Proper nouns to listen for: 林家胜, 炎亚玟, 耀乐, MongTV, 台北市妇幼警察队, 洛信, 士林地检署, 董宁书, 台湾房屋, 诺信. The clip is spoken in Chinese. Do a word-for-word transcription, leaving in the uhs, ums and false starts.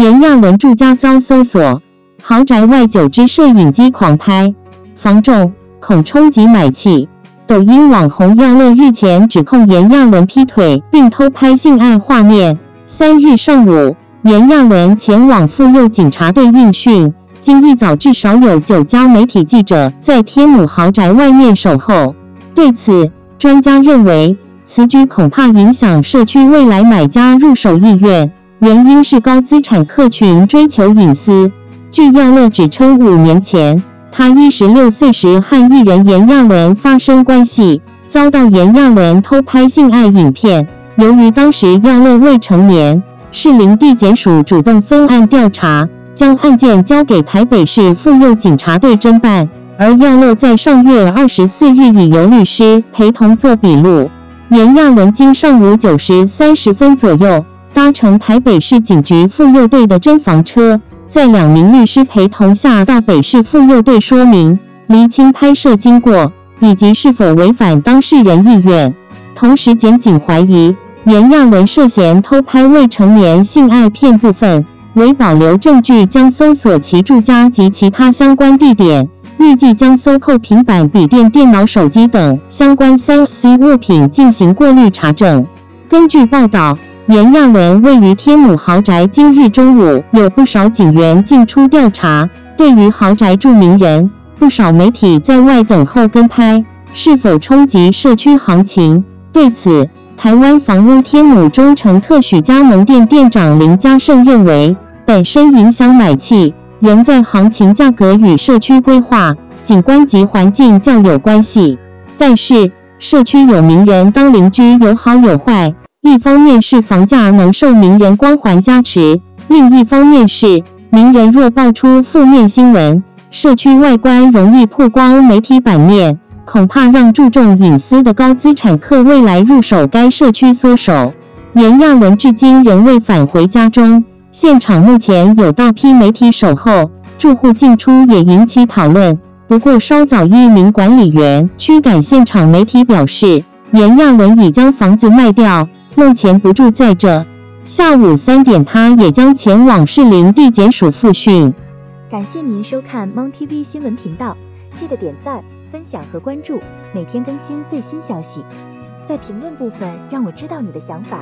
炎亚玟住家遭搜索，豪宅外九支摄影机狂拍，房仲恐冲击买气。抖音网红耀乐日前指控炎亚玟劈腿并偷拍性爱画面。三日上午，炎亚玟前往妇幼警察队应讯，今一早至少有九家媒体记者在天母豪宅外面守候。对此，专家认为，此举恐怕影响社区未来买家入手意愿，原因是高资产客群追求隐私。据耀乐指称，五年前，他十六岁时和艺人炎亚玟发生关系，遭到炎亚玟偷拍性爱影片。由于当时耀乐未成年，士林地检署主动分案调查，将案件交给台北市妇幼警察队侦办。而耀乐在上月二十四日已由律师陪同做笔录。炎亚玟今上午九时三十分左右，搭乘台北市警局妇幼队的侦防车，在两名律师陪同下到北市妇幼队说明、厘清拍摄经过以及是否违反当事人意愿。同时，检警怀疑炎亚玟涉嫌偷拍未成年性爱片部分，为保留证据，将搜索其住家及其他相关地点，预计将搜扣平板、笔电、电脑、手机等相关 三 C 物品进行过滤查证。根据报道，炎亚玟位于天母豪宅，今日中午有不少警员进出调查。对于豪宅住民人，不少媒体在外等候跟拍，是否冲击社区行情？对此，台湾房屋天母中诚特许加盟店店长林家胜认为，本身影响买气，仍在行情价格与社区规划、景观及环境较有关系。但是，社区有名人当邻居有好有坏。一方面是房价能受名人光环加持，另一方面是名人若爆出负面新闻，社区外观容易曝光媒体版面，恐怕让注重隐私的高资产客未来入手该社区缩手。炎亚玟至今仍未返回家中，现场目前有大批媒体守候，住户进出也引起讨论。不过稍早一名管理员驱赶现场媒体表示，炎亚玟已将房子卖掉，目前不住在这。下午三点，他也将前往士林地检署复讯。感谢您收看 MongTV 新闻频道，记得点赞、分享和关注，每天更新最新消息。在评论部分让我知道你的想法。